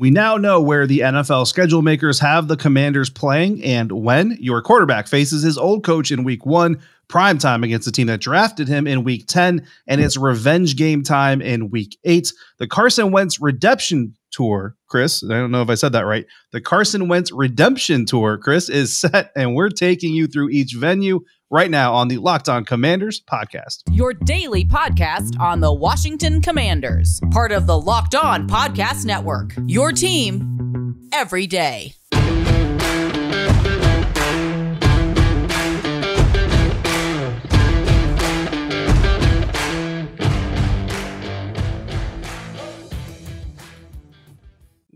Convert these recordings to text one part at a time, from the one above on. We now know where the NFL schedule makers have the Commanders playing and when. Your quarterback faces his old coach in week 1, primetime against the team that drafted him in week 10, and it's revenge game time in week 8. The Carson Wentz redemption tour, Chris, I don't know if I said that right. The Carson Wentz redemption tour, Chris, is set, and we're taking you through each venue right now on the Locked On Commanders podcast. Your daily podcast on the Washington Commanders, part of the Locked On Podcast Network, your team every day.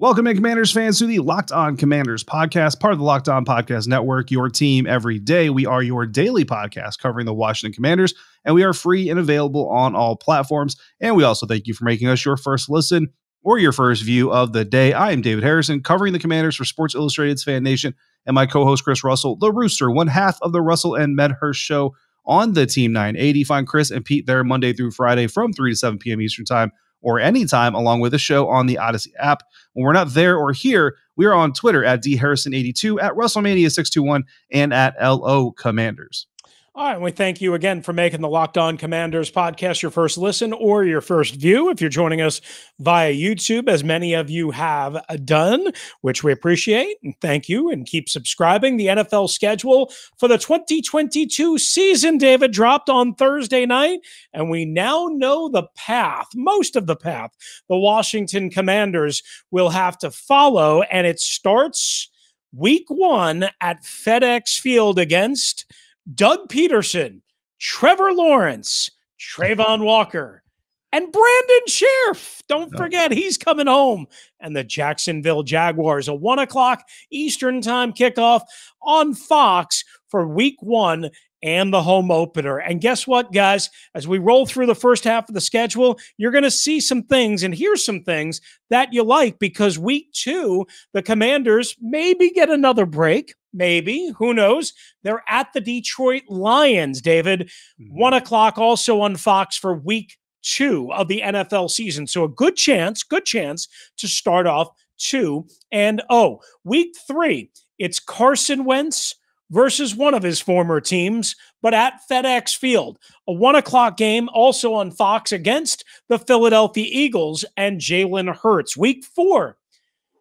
Welcome in, Commanders fans, to the Locked On Commanders podcast, part of the Locked On Podcast Network, your team every day. We are your daily podcast covering the Washington Commanders, and we are free and available on all platforms. And we also thank you for making us your first listen or your first view of the day. I am David Harrison, covering the Commanders for Sports Illustrated's Fan Nation, and my co-host Chris Russell, the Rooster, one half of the Russell and Medhurst show on the Team 980. Find Chris and Pete there Monday through Friday from 3 to 7 p.m. Eastern Time, or anytime along with the show on the Odyssey app. When we're not there or here, we are on Twitter at DHarrison82, at WrestleMania621, and at LO Commanders. All right, we thank you again for making the Locked On Commanders podcast your first listen or your first view. If you're joining us via YouTube, as many of you have done, which we appreciate, and thank you, and keep subscribing. The NFL schedule for the 2022 season, David, dropped on Thursday night, and we now know the path, most of the path, the Washington Commanders will have to follow, and it starts week 1 at FedEx Field against Doug Pederson, Trevor Lawrence, Trayvon Walker, and Brandon Scherff. Don't forget, he's coming home. And the Jacksonville Jaguars, a 1 o'clock Eastern time kickoff on Fox for week 1 and the home opener. And guess what, guys? As we roll through the first half of the schedule, you're going to see some things and hear some things that you like, because week 2, the Commanders maybe get another break. Maybe, who knows? They're at the Detroit Lions, David. 1 o'clock also on Fox for week 2 of the NFL season. So a good chance to start off 2-0. Week 3, it's Carson Wentz versus one of his former teams, but at FedEx Field. A 1 o'clock game also on Fox against the Philadelphia Eagles and Jalen Hurts. Week 4,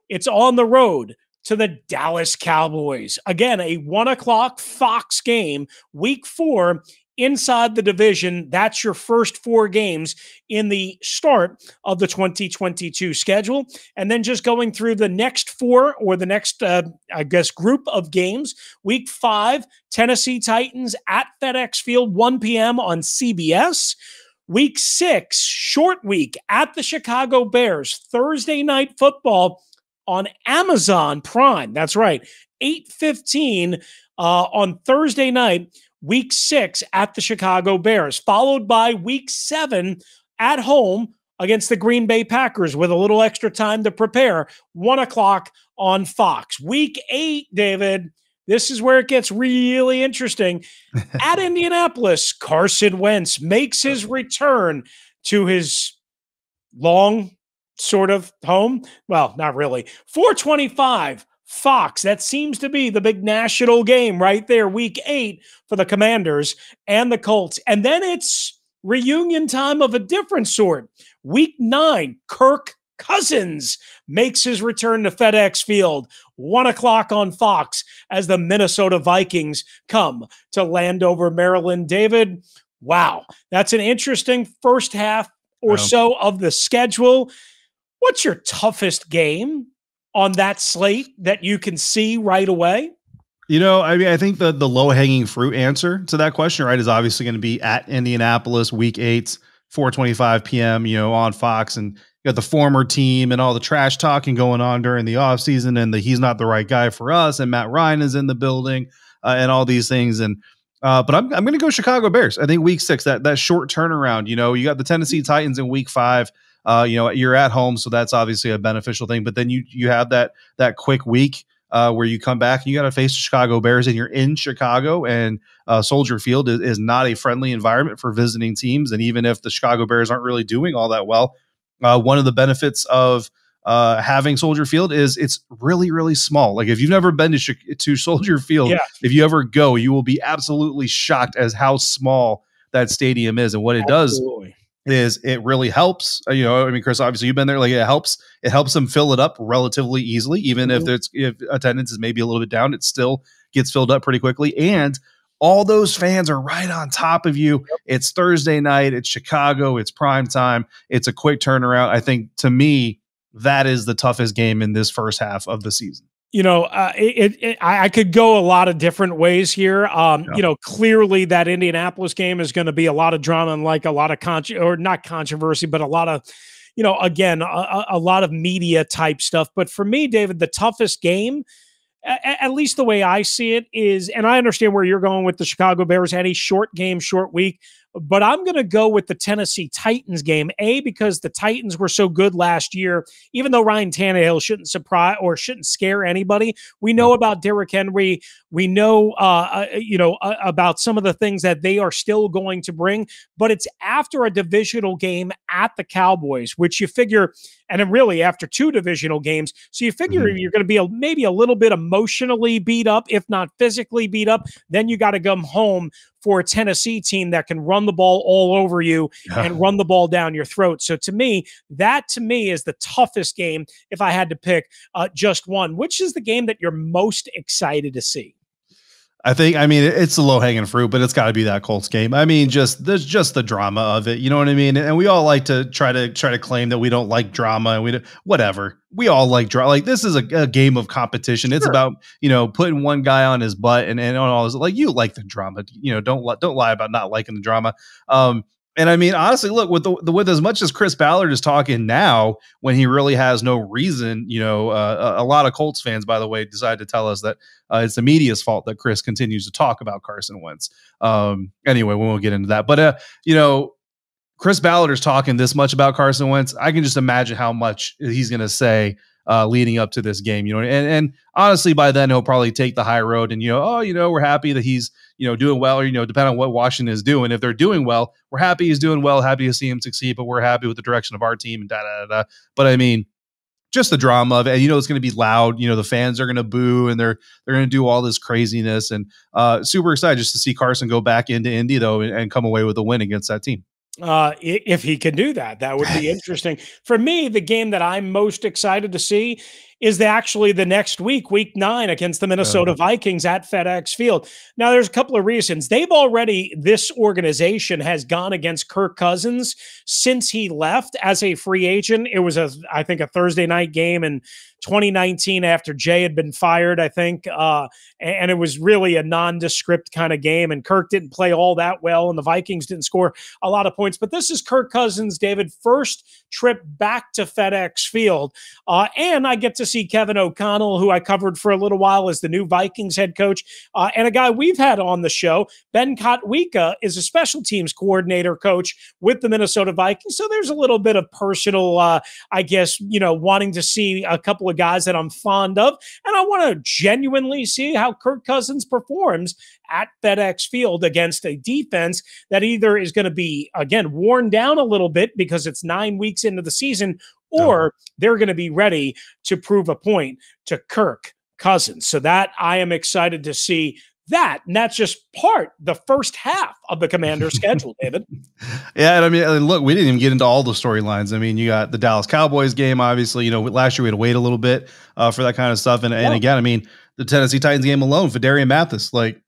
it's on the road to the Dallas Cowboys. Again, a 1 o'clock Fox game, week 4, inside the division. That's your first 4 games in the start of the 2022 schedule. And then just going through the next 4, or the next, group of games, week 5, Tennessee Titans at FedEx Field, 1 p.m. on CBS. Week 6, short week, at the Chicago Bears, Thursday night football, on Amazon Prime. That's right, 8:15 on Thursday night, week 6 at the Chicago Bears, followed by week 7 at home against the Green Bay Packers with a little extra time to prepare, 1 o'clock on Fox. Week 8, David, this is where it gets really interesting. At Indianapolis, Carson Wentz makes his return to his long sort of home. Well, not really. 425 Fox. That seems to be the big national game right there. Week 8 for the Commanders and the Colts. And then it's reunion time of a different sort. Week 9, Kirk Cousins makes his return to FedEx Field, 1 o'clock on Fox, as the Minnesota Vikings come to Landover, Maryland. David, wow. That's an interesting first half or so of the schedule. What's your toughest game on that slate that you can see right away? You know, I mean, I think the low-hanging fruit answer to that question, right, is obviously going to be at Indianapolis, week 8, 4:25 p.m., you know, on Fox, and you got the former team and all the trash talking going on during the offseason, and the he's not the right guy for us, and Matt Ryan is in the building, and all these things, and but I'm going to go Chicago Bears. I think week 6, that short turnaround, you know, you got the Tennessee Titans in week 5. You know, you're at home, so that's obviously a beneficial thing. But then you have that quick week where you come back and you got to face the Chicago Bears, and you're in Chicago, and Soldier Field is not a friendly environment for visiting teams. And even if the Chicago Bears aren't really doing all that well, one of the benefits of having Soldier Field is it's really, really small. Like if you've never been to Soldier Field, if you ever go, you will be absolutely shocked as how small that stadium is. And what it does is it really helps. You know, I mean, Chris, obviously you've been there. Like it helps them fill it up relatively easily. Even if attendance is maybe a little bit down, it still gets filled up pretty quickly. And all those fans are right on top of you. It's Thursday night. It's Chicago. It's prime time. It's a quick turnaround. I think to me, that is the toughest game in this first half of the season. You know, I could go a lot of different ways here. You know, clearly that Indianapolis game is going to be a lot of drama and like a lot of not controversy, but a lot of, you know, again, a lot of media type stuff. But for me, David, the toughest game, at least the way I see it, is, and I understand where you're going with the Chicago Bears, had a short game, short week, but I'm going to go with the Tennessee Titans game, A, because the Titans were so good last year, even though Ryan Tannehill shouldn't surprise or shouldn't scare anybody. We know about Derrick Henry. We know, you know, about some of the things that they are still going to bring, but it's after a divisional game at the Cowboys, which you figure, and then really after two divisional games. So you figure you're going to be maybe a little bit emotionally beat up, if not physically beat up, then you got to come home for a Tennessee team that can run the ball all over you and run the ball down your throat. So to me, that to me is the toughest game if I had to pick just one. Which is the game that you're most excited to see? I think, I mean, it's a low-hanging fruit, but it's got to be that Colts game. I mean, there's just the drama of it. You know what I mean? And we all like to try to claim that we don't like drama and we don't, whatever. We all like drama. Like this is a game of competition. It's about, you know, putting one guy on his butt and on all this. Like you like the drama, you know, don't lie about not liking the drama. And I mean, honestly, look, with as much as Chris Ballard is talking now, when he really has no reason, you know, a lot of Colts fans, by the way, decide to tell us that it's the media's fault that Chris continues to talk about Carson Wentz. Anyway, we won't get into that. But, you know, Chris Ballard is talking this much about Carson Wentz. I can just imagine how much he's going to say leading up to this game, you know, and honestly, by then he'll probably take the high road and, you know, oh, you know, we're happy that he's, you know, doing well, or, you know, depending on what Washington is doing. If they're doing well, we're happy he's doing well, happy to see him succeed, but we're happy with the direction of our team and But I mean, just the drama of it. And, you know, it's going to be loud. You know, the fans are going to boo and they're going to do all this craziness, and super excited just to see Carson go back into Indy though and come away with a win against that team. If he can do that, that would be interesting. For me, the game that I'm most excited to see is actually the next week, week 9, against the Minnesota Vikings at FedEx Field. Now, there's a couple of reasons. They've already, this organization has gone against Kirk Cousins since he left as a free agent. It was, I think, a Thursday night game in 2019 after Jay had been fired, I think. And it was really a nondescript kind of game. And Kirk didn't play all that well, and the Vikings didn't score a lot of points. But this is Kirk Cousins, David, first trip back to FedEx Field. And I get to see Kevin O'Connell, who I covered for a little while as the new Vikings head coach, and a guy we've had on the show, Ben Kotwiecka, is a special teams coordinator coach with the Minnesota Vikings. So there's a little bit of personal, I guess, you know, wanting to see a couple of guys that I'm fond of, and I want to genuinely see how Kirk Cousins performs at FedEx Field against a defense that either is going to be, again, worn down a little bit because it's 9 weeks into the season, or they're going to be ready to prove a point to Kirk Cousins. So that I am excited to see that. And that's just the first half of the Commander's schedule, David. Yeah. And I mean, look, we didn't even get into all the storylines. I mean, you got the Dallas Cowboys game, obviously, you know, last year we had to wait a little bit for that kind of stuff. And again, I mean, the Tennessee Titans game alone for Darian Mathis, like,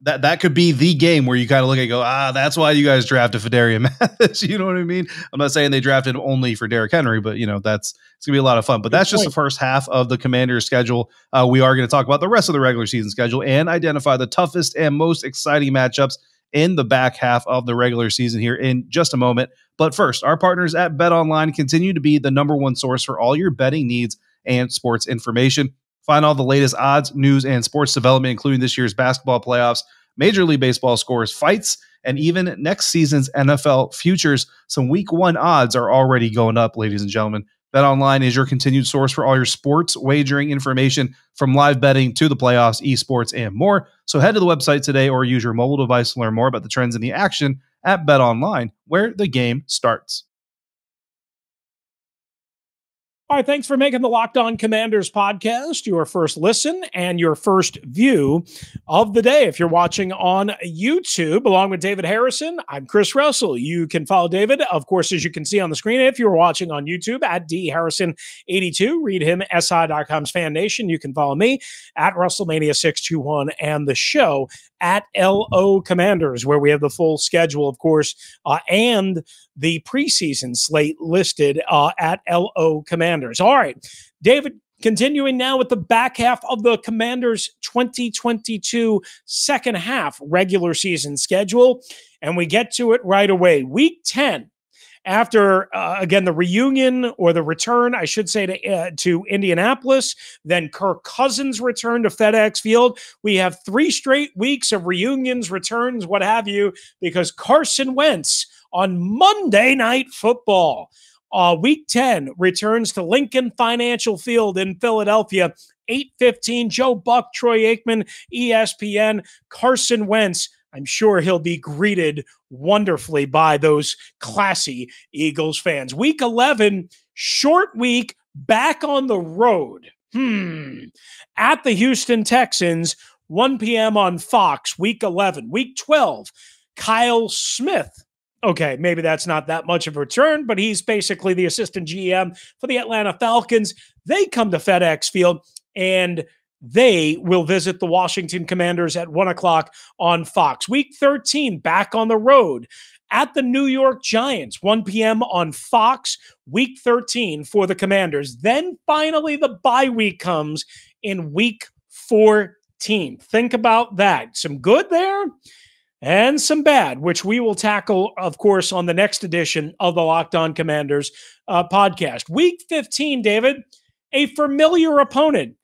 that could be the game where you kind of look at it and go, that's why you guys drafted for Darian Mathis. You know what I mean? I'm not saying they drafted only for Derrick Henry, but, you know, it's going to be a lot of fun. But that's just the first half of the Commander's schedule. We are going to talk about the rest of the regular season schedule and identify the toughest and most exciting matchups in the back half of the regular season here in just a moment. But first, our partners at BetOnline continue to be the #1 source for all your betting needs and sports information. Find all the latest odds, news, and sports development, including this year's basketball playoffs, Major League Baseball scores, fights, and even next season's NFL futures. Some week 1 odds are already going up, ladies and gentlemen. BetOnline is your continued source for all your sports wagering information, from live betting to the playoffs, esports, and more. So head to the website today or use your mobile device to learn more about the trends in the action at BetOnline, where the game starts. All right, thanks for making the Locked On Commanders podcast your first listen and your first view of the day. If you're watching on YouTube, along with David Harrison, I'm Chris Russell. You can follow David, of course, as you can see on the screen. If you're watching on YouTube, at dharrison82, read him, SI.com's Fan Nation. You can follow me at RussellMania621 and the show at LO Commanders, where we have the full schedule, of course, and the preseason slate listed at LO Commanders. All right, David, continuing now with the back half of the Commanders' 2022 second half regular season schedule, and we get to it right away. Week 10, after, again, the reunion or the return, I should say, to Indianapolis, then Kirk Cousins' return to FedEx Field. We have three straight weeks of reunions, returns, what have you, because Carson Wentz, on Monday Night Football, Week 10 returns to Lincoln Financial Field in Philadelphia, 8:15. Joe Buck, Troy Aikman, ESPN, Carson Wentz. I'm sure he'll be greeted wonderfully by those classy Eagles fans. Week 11, short week, back on the road. At the Houston Texans, 1 p.m. on Fox, Week 11. Week 12, Kyle Smith. Okay, maybe that's not that much of a return, but he's basically the assistant GM for the Atlanta Falcons. They come to FedEx Field, and they will visit the Washington Commanders at 1 o'clock on Fox. Week 13, back on the road at the New York Giants, 1 p.m. on Fox, Week 13 for the Commanders. Then finally the bye week comes in Week 14. Think about that. Some good there and some bad, which we will tackle, of course, on the next edition of the Locked On Commanders podcast. Week 15, David, a familiar opponent,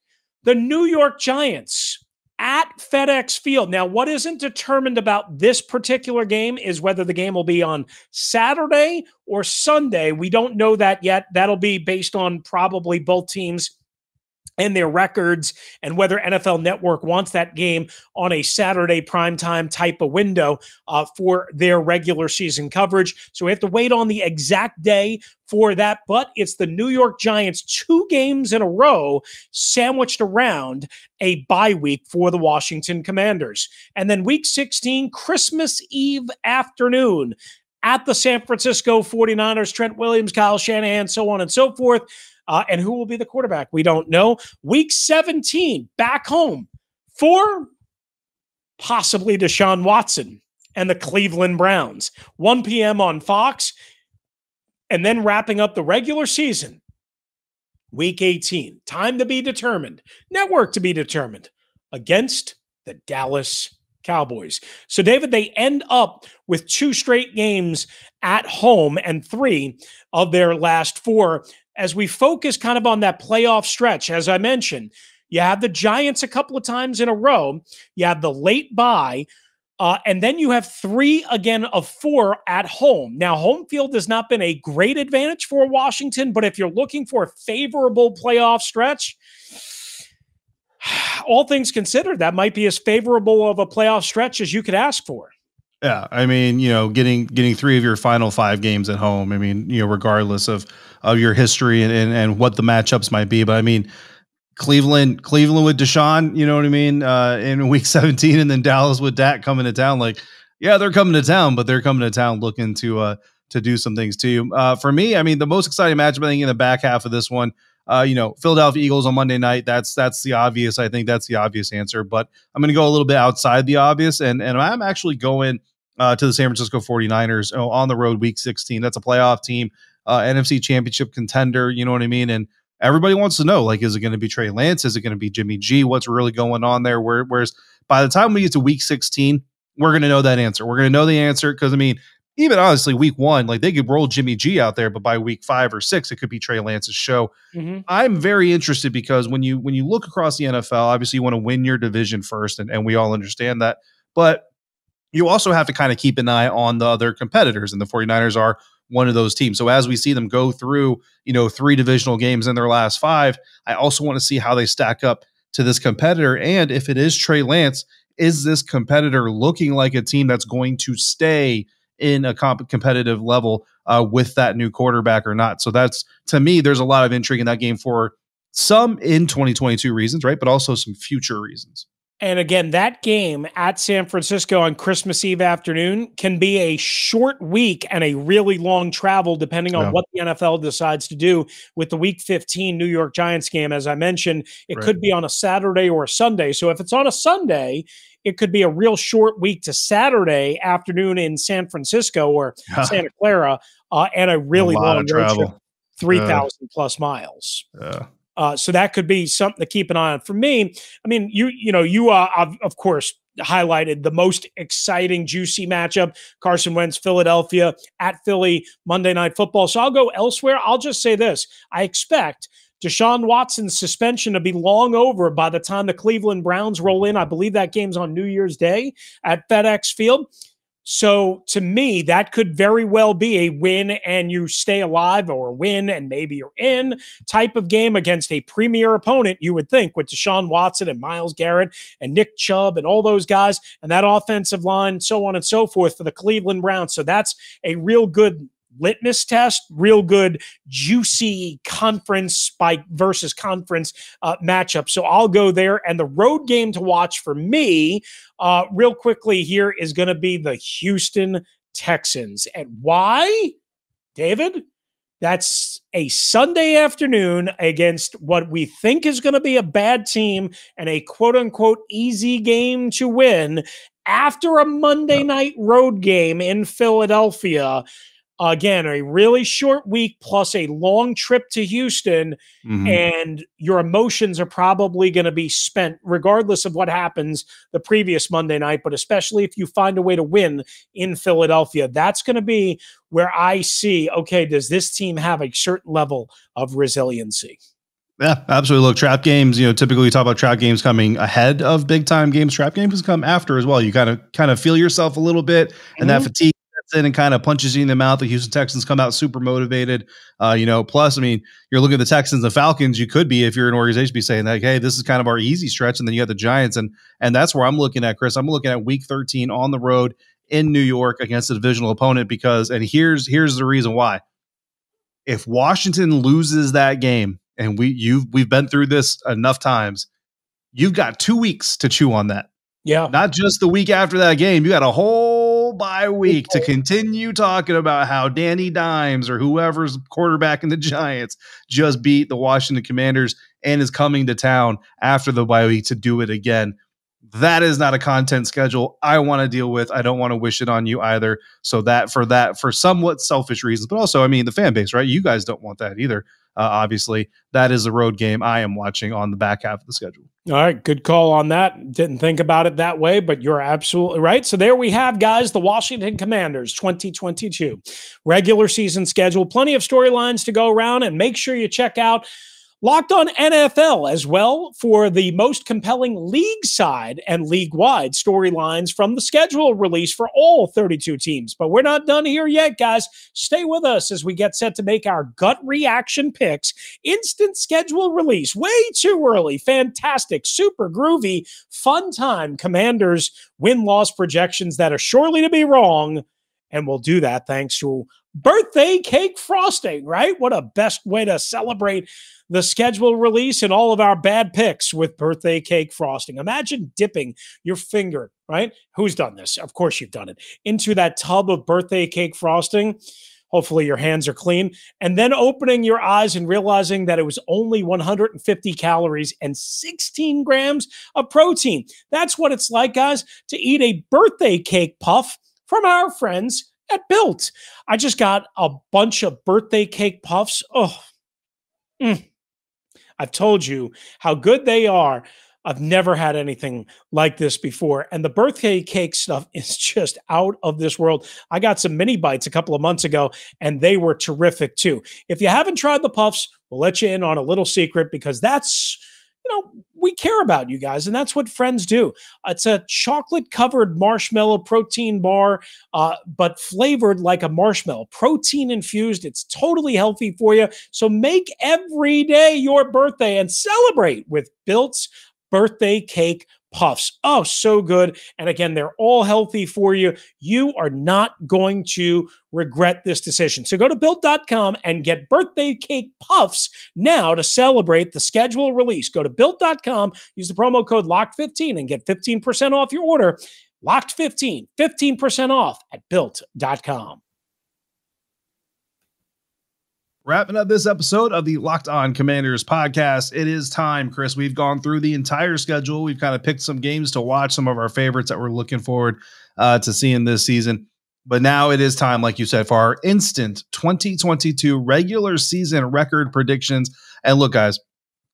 the New York Giants at FedEx Field. Now, what isn't determined about this particular game is whether the game will be on Saturday or Sunday. We don't know that yet. That'll be based on probably both teams and their records, and whether NFL Network wants that game on a Saturday primetime type of window for their regular season coverage. So we have to wait on the exact day for that, but it's the New York Giants, 2 games in a row, sandwiched around a bye week for the Washington Commanders. And then Week 16, Christmas Eve afternoon, at the San Francisco 49ers, Trent Williams, Kyle Shanahan, so on and so forth. And who will be the quarterback? We don't know. Week 17, back home for possibly Deshaun Watson and the Cleveland Browns, 1 p.m. on Fox. And then wrapping up the regular season, Week 18, time to be determined, network to be determined, against the Dallas Cowboys. So, David, they end up with 2 straight games at home and 3 of their last 4. As we focus kind of on that playoff stretch, as I mentioned, you have the Giants a couple of times in a row. You have the late bye, and then you have 3 again of 4 at home. Now, home field has not been a great advantage for Washington, but if you're looking for a favorable playoff stretch, all things considered, that might be as favorable of a playoff stretch as you could ask for. Yeah, I mean, you know, getting 3 of your final 5 games at home. I mean, you know, regardless of your history and what the matchups might be. But I mean, Cleveland with Deshaun, you know what I mean, in Week 17, and then Dallas with Dak coming to town. Like, yeah, they're coming to town, but they're coming to town looking to do some things to you. For me, I mean, the most exciting matchup I think in the back half of this one, you know, Philadelphia Eagles on Monday night. That's the obvious. I think that's the obvious answer. But I'm going to go a little bit outside the obvious, and I'm actually going to the San Francisco 49ers on the road, Week 16. That's a playoff team, NFC Championship contender. You know what I mean? And everybody wants to know, like, is it going to be Trey Lance? Is it going to be Jimmy G? What's really going on there? Whereas by the time we get to Week 16, we're going to know that answer. We're going to know the answer because, I mean, even honestly, Week 1, like, they could roll Jimmy G out there, but by Week 5 or 6, it could be Trey Lance's show. I'm very interested because when you look across the NFL, obviously you want to win your division first, and we all understand that. But you also have to kind of keep an eye on the other competitors, and the 49ers are one of those teams. So as we see them go through, you know, 3 divisional games in their last 5, I also want to see how they stack up to this competitor. And if it is Trey Lance, is this competitor looking like a team that's going to stay in a competitive level with that new quarterback or not. So that's, to me, there's a lot of intrigue in that game for some in 2022 reasons, right? But also some future reasons. And again, that game at San Francisco on Christmas Eve afternoon can be a short week and a really long travel, depending on what the NFL decides to do with the Week 15 New York Giants game. As I mentioned, it could be on a Saturday or a Sunday. So if it's on a Sunday, it could be a real short week to Saturday afternoon in San Francisco or Santa Clara, and a really long road trip, 3,000 plus miles. Yeah. So that could be something to keep an eye on. For me, I mean, you of course highlighted the most exciting, juicy matchup: Carson Wentz, Philadelphia at Philly, Monday Night Football. So I'll go elsewhere. I'll just say this: I expect Deshaun Watson's suspension to be long over by the time the Cleveland Browns roll in. I believe that game's on New Year's Day at FedEx Field. So to me, that could very well be a win and you stay alive, or win and maybe you're in type of game against a premier opponent, you would think, with Deshaun Watson and Myles Garrett and Nick Chubb and all those guys and that offensive line, so on and so forth for the Cleveland Browns. So that's a real good litmus test, real good, juicy conference by versus conference matchup. So I'll go there. And the road game to watch for me real quickly here is going to be the Houston Texans. And why, David? That's a Sunday afternoon against what we think is going to be a bad team and a quote-unquote easy game to win after a Monday night road game in Philadelphia. Again, a really short week plus a long trip to Houston, and your emotions are probably going to be spent regardless of what happens the previous Monday night, but especially if you find a way to win in Philadelphia. That's going to be where I see, okay, does this team have a certain level of resiliency? Yeah, absolutely. Look, trap games, typically we talk about trap games coming ahead of big time games. Trap games come after as well. You kind of feel yourself a little bit, and that fatigue in and kind of punches you in the mouth. The Houston Texans come out super motivated. Plus, I mean, you're looking at the Texans, the Falcons, you could be, if you're an organization, be saying like, hey, this is kind of our easy stretch. And then you got the Giants. And that's where I'm looking at, Chris. I'm looking at week 13 on the road in New York against a divisional opponent, because, and here's the reason why. If Washington loses that game, and we've been through this enough times, you've got 2 weeks to chew on that. Yeah. Not just the week after that game. You got a whole bye week to continue talking about how Danny Dimes or whoever's quarterback in the Giants just beat the Washington Commanders and is coming to town after the bye week to do it again. That is not a content schedule I want to deal with. I don't want to wish it on you either. So for somewhat selfish reasons, but also, I mean, the fan base, right? You guys don't want that either. Obviously, that is a road game I am watching on the back half of the schedule. All right, good call on that. Didn't think about it that way, but you're absolutely right. So there we have, guys, the Washington Commanders 2022 regular season schedule. Plenty of storylines to go around, and make sure you check out Locked On NFL as well for the most compelling league side and league wide storylines from the schedule release for all 32 teams. But we're not done here yet, guys. Stay with us as we get set to make our gut reaction picks. Instant schedule release, way too early. Fantastic, super groovy, fun time. Commanders win-loss projections that are surely to be wrong. And we'll do that thanks to birthday cake frosting, right? What a best way to celebrate the schedule release and all of our bad picks with birthday cake frosting. Imagine dipping your finger, right? Who's done this? Of course you've done it. Into that tub of birthday cake frosting. Hopefully your hands are clean. And then opening your eyes and realizing that it was only 150 calories and 16 grams of protein. That's what it's like, guys, to eat a birthday cake puff from our friends at Built. I just got a bunch of birthday cake puffs. Oh, I've told you how good they are. I've never had anything like this before. And the birthday cake stuff is just out of this world. I got some mini bites a couple of months ago, and they were terrific too. If you haven't tried the puffs, we'll let you in on a little secret, because that's, we care about you guys, and that's what friends do. It's a chocolate-covered marshmallow protein bar, but flavored like a marshmallow, protein-infused. It's totally healthy for you. So make every day your birthday and celebrate with Built's Birthday Cake Puffs. Oh, so good. And again, they're all healthy for you. You are not going to regret this decision. So go to Built.com and get birthday cake puffs now to celebrate the schedule release. Go to Built.com, use the promo code LOCKED15 and get 15% off your order. LOCKED15, 15% off at Built.com. Wrapping up this episode of the Locked On Commanders podcast, it is time, Chris. We've gone through the entire schedule. We've kind of picked some games to watch, some of our favorites that we're looking forward to seeing this season. But now it is time, like you said, for our instant 2022 regular season record predictions. And look, guys,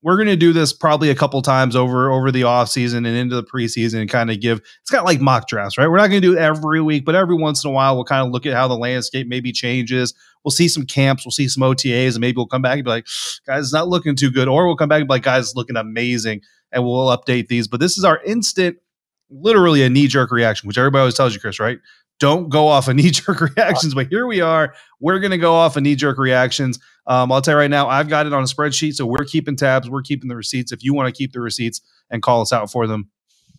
we're going to do this probably a couple times over the offseason and into the preseason and kind of give, it's kind of like mock drafts, right? We're not going to do it every week, but every once in a while, we'll kind of look at how the landscape maybe changes. We'll see some camps, we'll see some OTAs, and maybe we'll come back and be like, guys, it's not looking too good. Or we'll come back and be like, guys, it's looking amazing. And we'll update these. But this is our instant, literally a knee-jerk reaction, which everybody always tells you, Chris, right? Don't go off of knee-jerk reactions, but here we are. We're going to go off of knee-jerk reactions. I'll tell you right now, I've got it on a spreadsheet, so we're keeping tabs. We're keeping the receipts. If you want to keep the receipts and call us out for them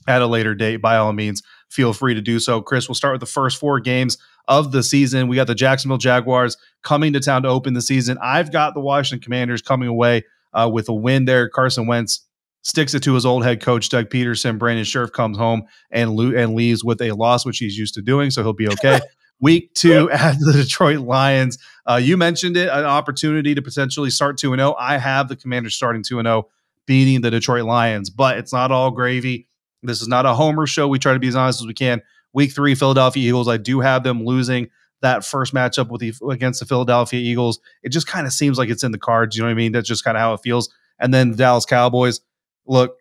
at a later date, by all means, feel free to do so. Chris, we'll start with the first four games of the season. We got the Jacksonville Jaguars coming to town to open the season. I've got the Washington Commanders coming away with a win there. Carson Wentz sticks it to his old head coach, Doug Pederson. Brandon Scherf comes home and leaves with a loss, which he's used to doing, so he'll be okay. Week two at the Detroit Lions. You mentioned it, an opportunity to potentially start 2-0. I have the Commanders starting 2-0, beating the Detroit Lions, but it's not all gravy. This is not a homer show. We try to be as honest as we can. Week three, Philadelphia Eagles. I do have them losing that first matchup against the Philadelphia Eagles. It just kind of seems like it's in the cards. You know what I mean? That's just kind of how it feels. And then the Dallas Cowboys. Look,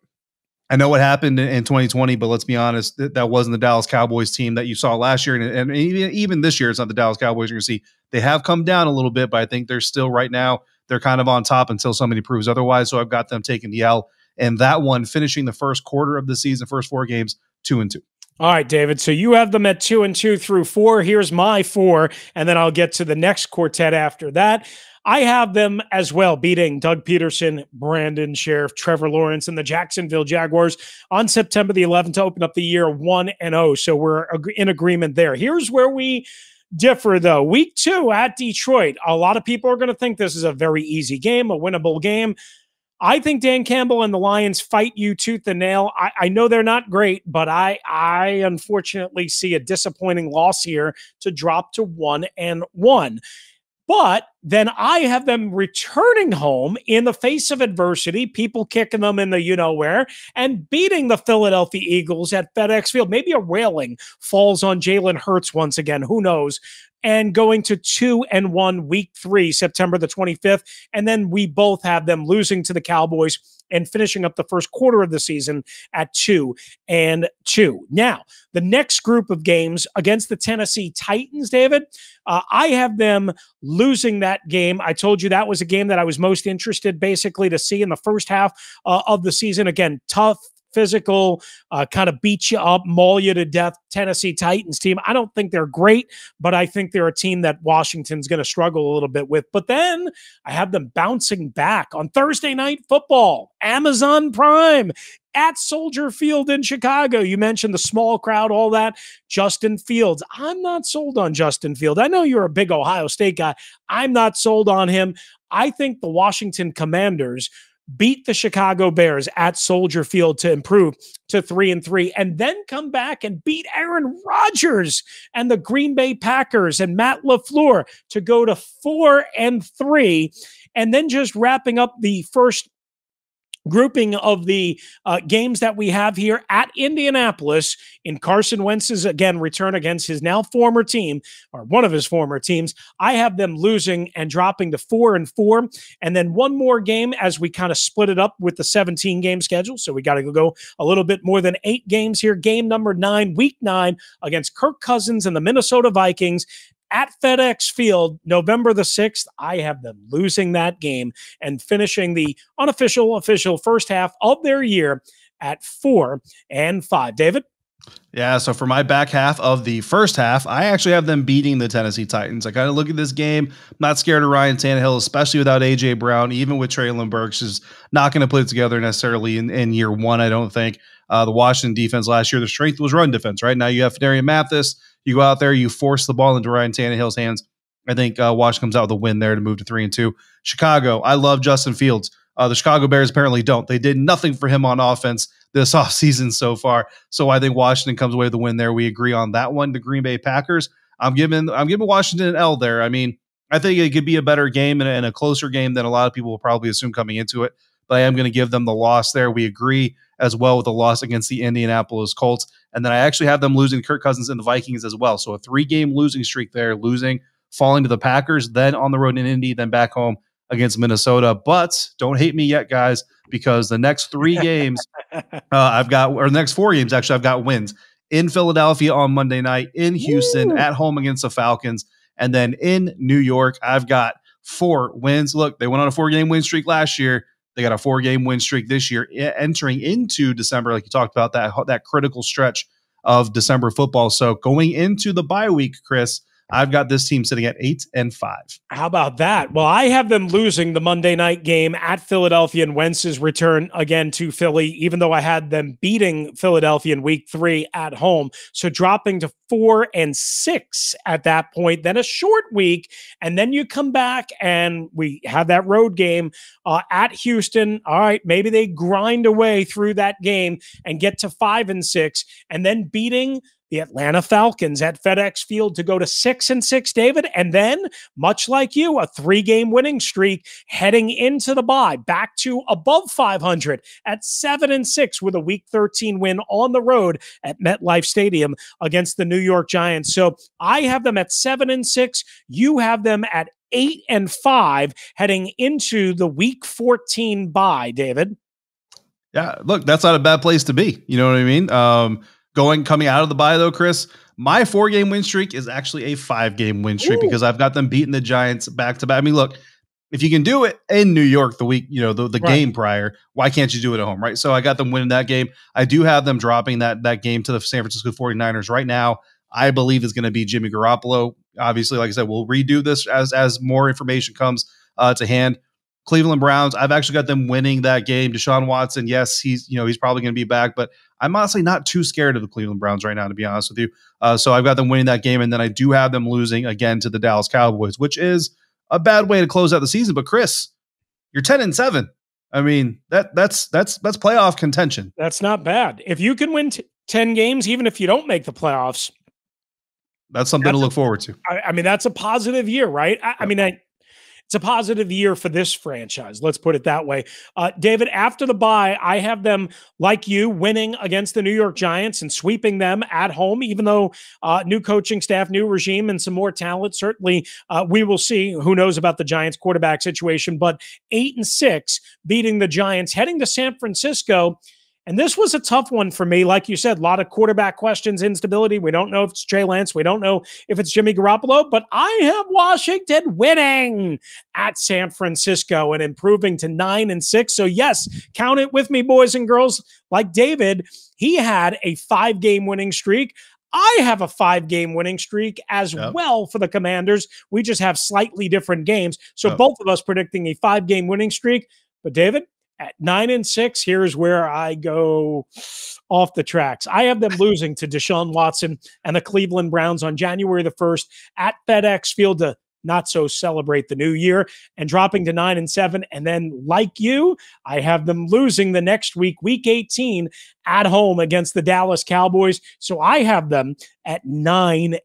I know what happened in 2020, but let's be honest, that wasn't the Dallas Cowboys team that you saw last year. And even this year, it's not the Dallas Cowboys you're going to see. They have come down a little bit, but I think they're still right now, they're kind of on top until somebody proves otherwise. So I've got them taking the L. And that one, finishing the first quarter of the season, first four games, 2-2. All right, David. So you have them at 2-2 through four. Here's my four, and then I'll get to the next quartet after that. I have them as well beating Doug Pederson, Brandon Scherf, Trevor Lawrence, and the Jacksonville Jaguars on September the 11th to open up the year 1-0. So we're in agreement there. Here's where we differ, though. Week two at Detroit. A lot of people are going to think this is a very easy game, a winnable game. I think Dan Campbell and the Lions fight you tooth and nail. I know they're not great, but I unfortunately see a disappointing loss here to drop to 1-1. But then I have them returning home in the face of adversity, people kicking them in the you-know-where, and beating the Philadelphia Eagles at FedEx Field. Maybe a railing falls on Jalen Hurts once again. Who knows? And going to 2-1 week three, September the 25th. And then we both have them losing to the Cowboys and finishing up the first quarter of the season at 2-2. Now, the next group of games against the Tennessee Titans, David, I have them losing that game. I told you that was a game that I was most interested basically to see in the first half of the season. Again, tough, physical, kind of beat you up, maul you to death Tennessee Titans team. I don't think they're great, but I think they're a team that Washington's going to struggle a little bit with. But then I have them bouncing back on Thursday Night Football, Amazon Prime, at Soldier Field in Chicago. You mentioned the small crowd, all that. Justin Fields. I'm not sold on Justin Fields. I know you're a big Ohio State guy. I'm not sold on him. I think the Washington Commanders beat the Chicago Bears at Soldier Field to improve to 3-3, and then come back and beat Aaron Rodgers and the Green Bay Packers and Matt LaFleur to go to 4-3, and then just wrapping up the first grouping of the games that we have here at Indianapolis in Carson Wentz's, again, return against his now former team, or one of his former teams. I have them losing and dropping to 4-4. And then one more game as we kind of split it up with the 17-game schedule. So we got to go a little bit more than 8 games here. Game number 9, week 9, against Kirk Cousins and the Minnesota Vikings at FedEx Field, November the 6th, I have them losing that game and finishing the unofficial, official first half of their year at 4-5. David? Yeah, so for my back half of the first half, I actually have them beating the Tennessee Titans. I kind of look at this game, I'm not scared of Ryan Tannehill, especially without A.J. Brown, even with Treylon Burks, is not going to put it together necessarily in year one, I don't think. The Washington defense last year, the strength was run defense, right? Now you have Darian Mathis, you go out there, you force the ball into Ryan Tannehill's hands. I think Washington comes out with a win there to move to 3-2. Chicago, I love Justin Fields. The Chicago Bears apparently don't. They did nothing for him on offense this offseason so far. So I think Washington comes away with a win there. We agree on that one. The Green Bay Packers, I'm giving Washington an L there. I mean, I think it could be a better game and a closer game than a lot of people will probably assume coming into it. But I am going to give them the loss there. We agree as well with the loss against the Indianapolis Colts. And then I actually have them losing Kirk Cousins and the Vikings as well. So a 3-game losing streak there, falling to the Packers, then on the road in Indy, then back home against Minnesota. But don't hate me yet, guys, because the next 3 games I've got wins in Philadelphia on Monday night, in Houston, at home against the Falcons, and then in New York. I've got 4 wins. Look, they went on a 4-game win streak last year. They got a 4-game win streak this year, entering into December, like you talked about, that critical stretch of December football. So going into the bye week, Chris, I've got this team sitting at 8-5. How about that? Well, I have them losing the Monday night game at Philadelphia and Wentz's return again to Philly, even though I had them beating Philadelphia in week 3 at home. So dropping to 4-6 at that point, then a short week. And then you come back and we have that road game at Houston. All right, maybe they grind away through that game and get to 5-6, and then beating the Atlanta Falcons at FedEx Field to go to 6-6, David. And then, much like you, a 3-game winning streak heading into the bye, back to above 500 at 7-6 with a Week 13 win on the road at MetLife Stadium against the New York Giants. So I have them at 7-6. You have them at 8-5 heading into the Week 14 bye, David. Yeah, look, that's not a bad place to be. You know what I mean? Coming out of the bye, though, Chris, my 4-game win streak is actually a 5-game win streak because I've got them beating the Giants back to back. I mean, look, if you can do it in New York the week, the game prior, why can't you do it at home, right? So I got them winning that game. I do have them dropping that game to the San Francisco 49ers right now. I believe it's going to be Jimmy Garoppolo. Obviously, like I said, we'll redo this as more information comes to hand. Cleveland Browns, I've actually got them winning that game. Deshaun Watson, yes, he's probably going to be back, but I'm honestly not too scared of the Cleveland Browns right now, to be honest with you. So I've got them winning that game, and then I do have them losing again to the Dallas Cowboys, which is a bad way to close out the season. But Chris, you're 10-7. I mean, that's playoff contention. That's not bad. If you can win 10 games, even if you don't make the playoffs, that's something to look forward to. I mean, that's a positive year, right? It's a positive year for this franchise. Let's put it that way. David, after the bye, I have them, like you, winning against the New York Giants and sweeping them at home, even though new coaching staff, new regime, and some more talent. Certainly, we will see. Who knows about the Giants quarterback situation, but 8-6 beating the Giants, heading to San Francisco. And this was a tough one for me. Like you said, a lot of quarterback questions, instability. We don't know if it's Trey Lance. We don't know if it's Jimmy Garoppolo, but I have Washington winning at San Francisco and improving to 9-6. So yes, count it with me, boys and girls. Like David, he had a 5-game winning streak. I have a 5-game winning streak as well for the Commanders. We just have slightly different games. So both of us predicting a 5-game winning streak. But David, at 9-6, here's where I go off the tracks. I have them losing to Deshaun Watson and the Cleveland Browns on January the 1st at FedEx Field to not so celebrate the new year, and dropping to 9-7. And then, like you, I have them losing the next week, week 18, at home against the Dallas Cowboys. So I have them at 9-8.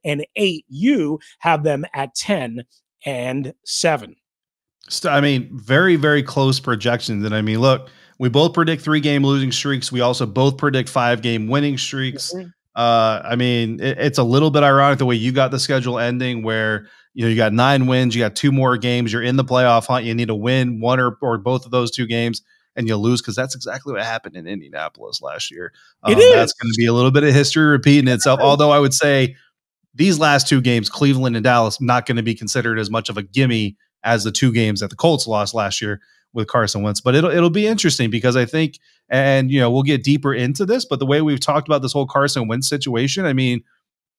You have them at 10-7. I mean, very, very close projections. And I mean, look, we both predict 3-game losing streaks. We also both predict 5-game winning streaks. I mean, it's a little bit ironic the way you got the schedule ending where, you got 9 wins, you got 2 more games, you're in the playoff hunt, you need to win one or both of those 2 games, and you lose, because that's exactly what happened in Indianapolis last year. That's going to be a little bit of history repeating itself, although I would say these last 2 games, Cleveland and Dallas, not going to be considered as much of a gimme as the two games that the Colts lost last year with Carson Wentz. But it'll be interesting because I think, and, you know, we'll get deeper into this, but the way we've talked about this whole Carson Wentz situation, I mean,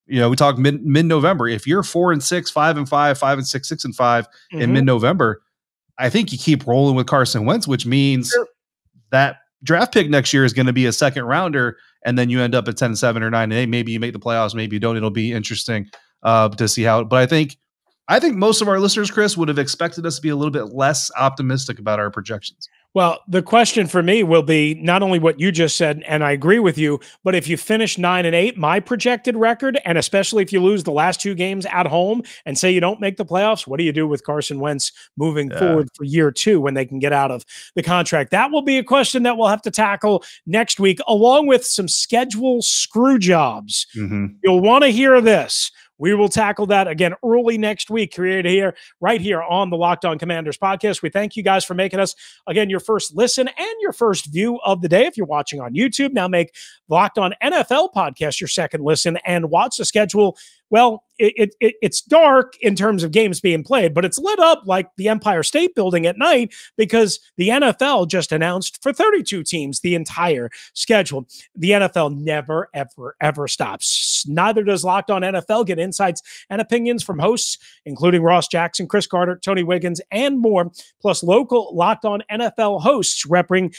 you know, we talked mid-November. If you're 4-6, 5-5, 5-6, 6-5 in mid-November, I think you keep rolling with Carson Wentz, which means that draft pick next year is going to be a second rounder, and then you end up at 10-7 or 9-8. Maybe you make the playoffs, maybe you don't. It'll be interesting to see how. But I think most of our listeners, Chris, would have expected us to be a little bit less optimistic about our projections. Well, the question for me will be not only what you just said, and I agree with you, but if you finish 9-8, my projected record, and especially if you lose the last two games at home and say you don't make the playoffs, what do you do with Carson Wentz moving forward for year 2 when they can get out of the contract? That will be a question that we'll have to tackle next week, along with some schedule screw jobs. You'll want to hear this. We will tackle that again early next week, created here, right here on the Locked On Commanders podcast. We thank you guys for making us, again, your first listen and your first view of the day. If you're watching on YouTube, now make Locked On NFL podcast your second listen and watch the schedule. Well, it's dark in terms of games being played, but it's lit up like the Empire State Building at night because the NFL just announced for 32 teams the entire schedule. The NFL never, ever, ever stops. Neither does Locked On NFL. Get insights and opinions from hosts, including Ross Jackson, Chris Carter, Tony Wiggins, and more, plus local Locked On NFL hosts repping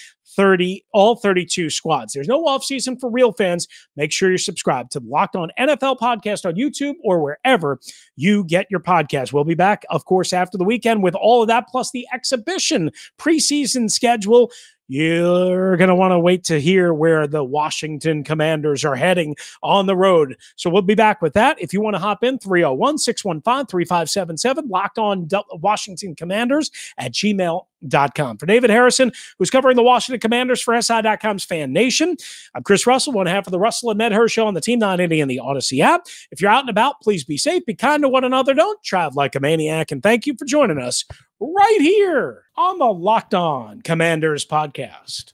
all 32 squads. There's no offseason for real fans. Make sure you're subscribed to the Locked On NFL podcast on YouTube or wherever you get your podcast. We'll be back, of course, after the weekend with all of that, plus the exhibition preseason schedule. You're going to want to wait to hear where the Washington Commanders are heading on the road. So we'll be back with that. If you want to hop in, 301-615-3577, Locked On Washington Commanders at gmail.com. For David Harrison, who's covering the Washington Commanders for SI.com's Fan Nation, I'm Chris Russell, one half of the Russell and Medhurst Show on the Team 980 and the Odyssey app. If you're out and about, please be safe, be kind to one another, don't travel like a maniac, and thank you for joining us right here on the Locked On Commanders podcast.